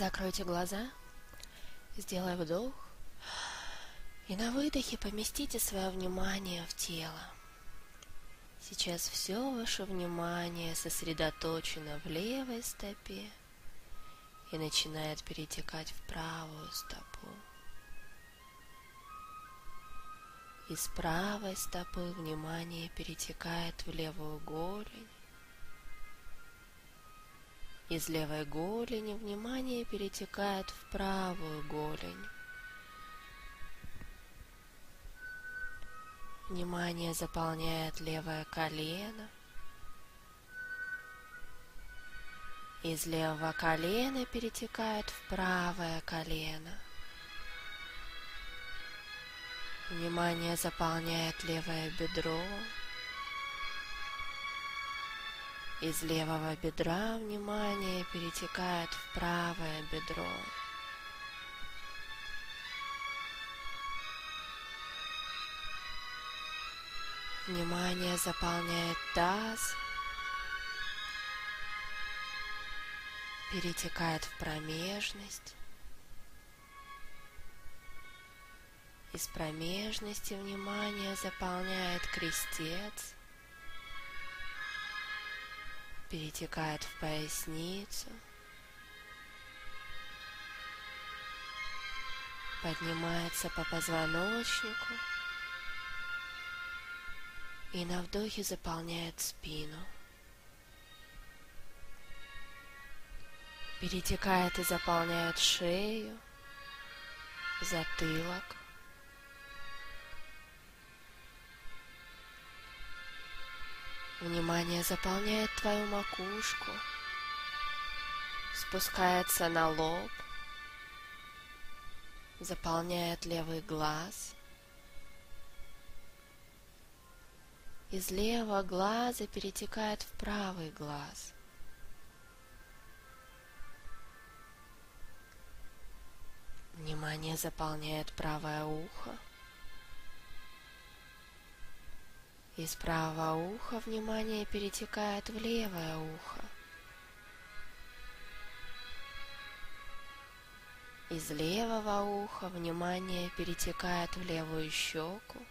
Закройте глаза, сделай вдох и на выдохе поместите свое внимание в тело. Сейчас все ваше внимание сосредоточено в левой стопе и начинает перетекать в правую стопу. Из правой стопы внимание перетекает в левую голень. Из левой голени внимание перетекает в правую голень. Внимание заполняет левое колено. Из левого колена перетекает в правое колено. Внимание заполняет левое бедро. Из левого бедра внимание перетекает в правое бедро. Внимание заполняет таз, перетекает в промежность. Из промежности внимание заполняет крестец. Перетекает в поясницу, поднимается по позвоночнику и на вдохе заполняет спину. Перетекает и заполняет шею, затылок. Внимание заполняет твою макушку, спускается на лоб, заполняет левый глаз. Из левого глаза перетекает в правый глаз. Внимание заполняет правое ухо. Из правого уха внимание перетекает в левое ухо. Из левого уха внимание перетекает в левую щеку.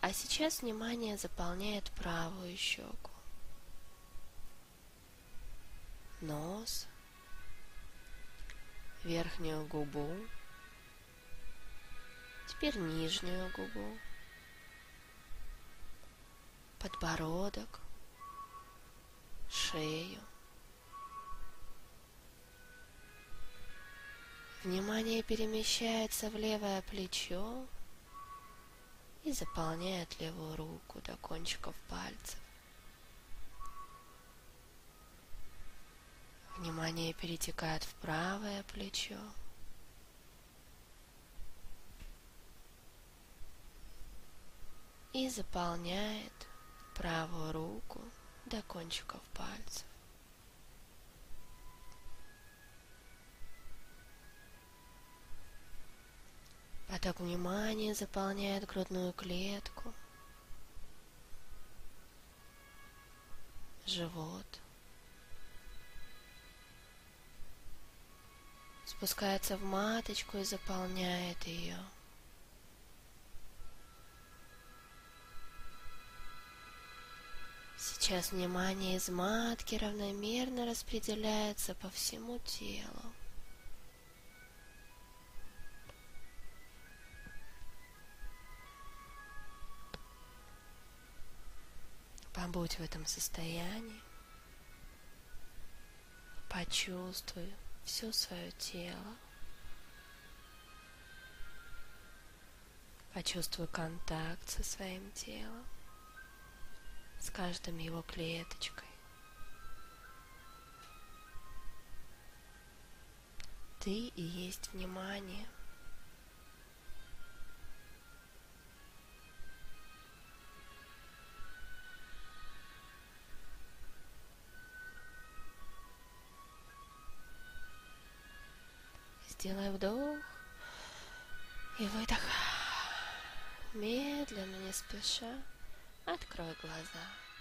А сейчас внимание заполняет правую щеку. Нос, верхнюю губу. Теперь нижнюю губу, подбородок, шею. Внимание перемещается в левое плечо и заполняет левую руку до кончиков пальцев. Внимание перетекает в правое плечо. И заполняет правую руку до кончиков пальцев. Поток внимания заполняет грудную клетку, живот. Спускается в маточку и заполняет ее. Сейчас внимание из матки равномерно распределяется по всему телу. Побудь в этом состоянии, почувствуй все свое тело, почувствуй контакт со своим телом, с каждым его клеточкой. Ты и есть внимание. Сделай вдох и выдох. Медленно, не спеша. Открой глаза.